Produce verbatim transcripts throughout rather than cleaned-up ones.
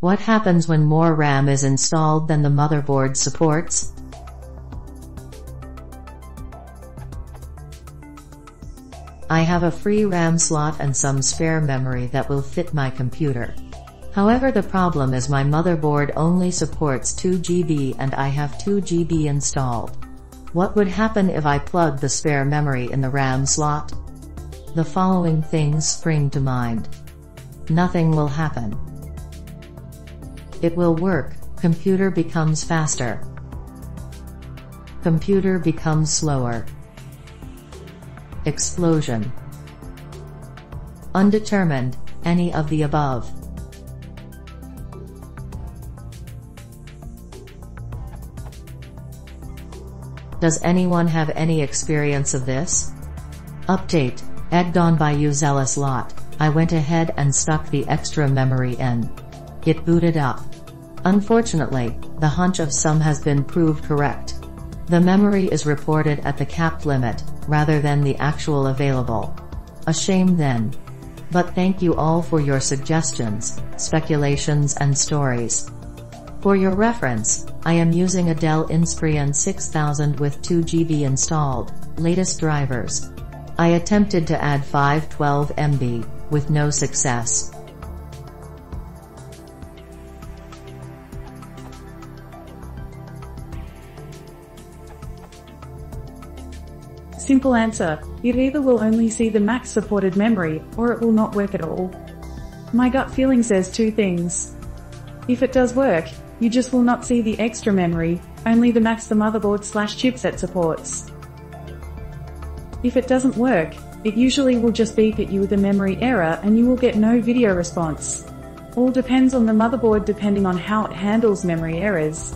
What happens when more RAM is installed than the motherboard supports? I have a free RAM slot and some spare memory that will fit my computer. However, the problem is my motherboard only supports two gigabytes and I have two gigabytes installed. What would happen if I plugged the spare memory in the RAM slot? The following things spring to mind. Nothing will happen. It will work. Computer becomes faster. Computer becomes slower. Explosion. Undetermined, any of the above. Does anyone have any experience of this? Update, egged on by you zealous lot, I went ahead and stuck the extra memory in. It booted up. Unfortunately, the hunch of some has been proved correct. The memory is reported at the capped limit, rather than the actual available. A shame then. But thank you all for your suggestions, speculations and stories. For your reference, I am using a Dell Inspiron six thousand with two gigabytes installed, latest drivers. I attempted to add five hundred twelve megabytes, with no success. Simple answer, it either will only see the max supported memory, or it will not work at all. My gut feeling says two things. If it does work, you just will not see the extra memory, only the max the motherboard slash chipset supports. If it doesn't work, it usually will just beep at you with a memory error and you will get no video response. All depends on the motherboard depending on how it handles memory errors.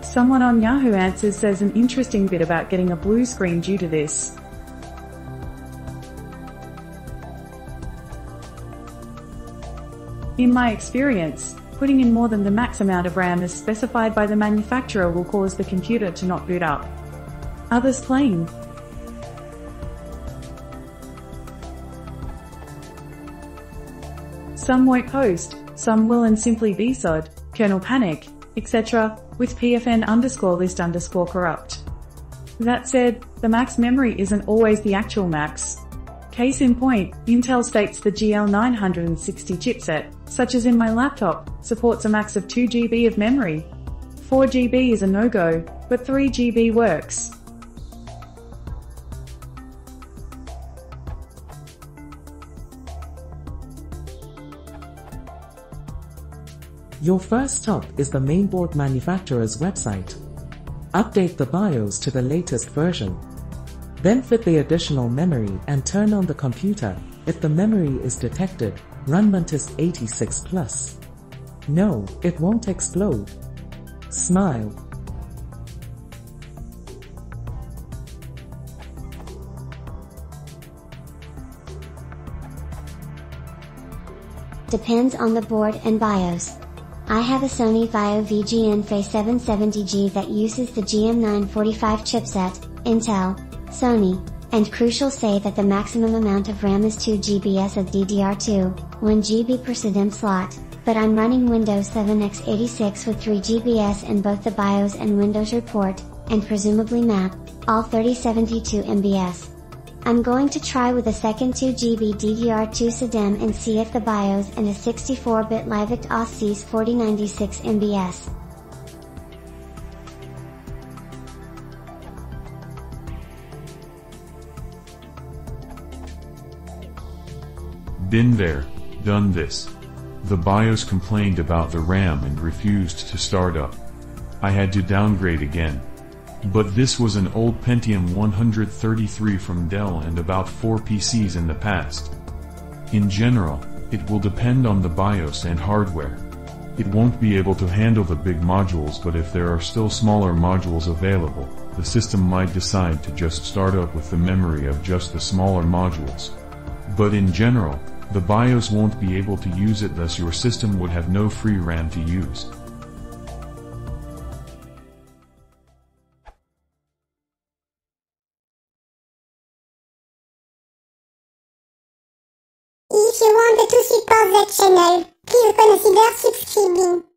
Someone on Yahoo Answers says an interesting bit about getting a blue screen due to this. In my experience, putting in more than the max amount of RAM as specified by the manufacturer will cause the computer to not boot up. Others claim. Some won't post, some will and simply B S O D, kernel panic, et cetera, with pfn underscore list underscore corrupt. That said, the max memory isn't always the actual max. Case in point, Intel states the G L nine sixty chipset, such as in my laptop, supports a max of two gigabytes of memory. four gigabytes is a no-go, but three gigabytes works. Your first stop is the mainboard manufacturer's website. Update the BIOS to the latest version. Then fit the additional memory and turn on the computer. If the memory is detected, run Memtest eighty-six plus. No, it won't explode. Smile. Depends on the board and BIOS. I have a Sony VAIO V G N F E seven seventy G that uses the G M nine forty-five chipset. Intel, Sony, and Crucial say that the maximum amount of RAM is two gigabytes as a D D R two, one gigabyte per S DRAM slot, but I'm running Windows seven x eighty-six with three gigabytes in both the BIOS and Windows report, and presumably map, all thirty seventy-two megabytes. I'm going to try with a second two gigabyte D D R two S DRAM and see if the BIOS and a sixty-four bit Livict O S sees forty ninety-six megabytes. Been there, done this. The BIOS complained about the RAM and refused to start up. I had to downgrade again. But this was an old Pentium one thirty-three from Dell and about four P Cs in the past. In general, it will depend on the BIOS and hardware. It won't be able to handle the big modules, but if there are still smaller modules available, the system might decide to just start up with the memory of just the smaller modules. But in general, the BIOS won't be able to use it, thus your system would have no free RAM to use. If you wanted to support the channel, Please consider subscribing.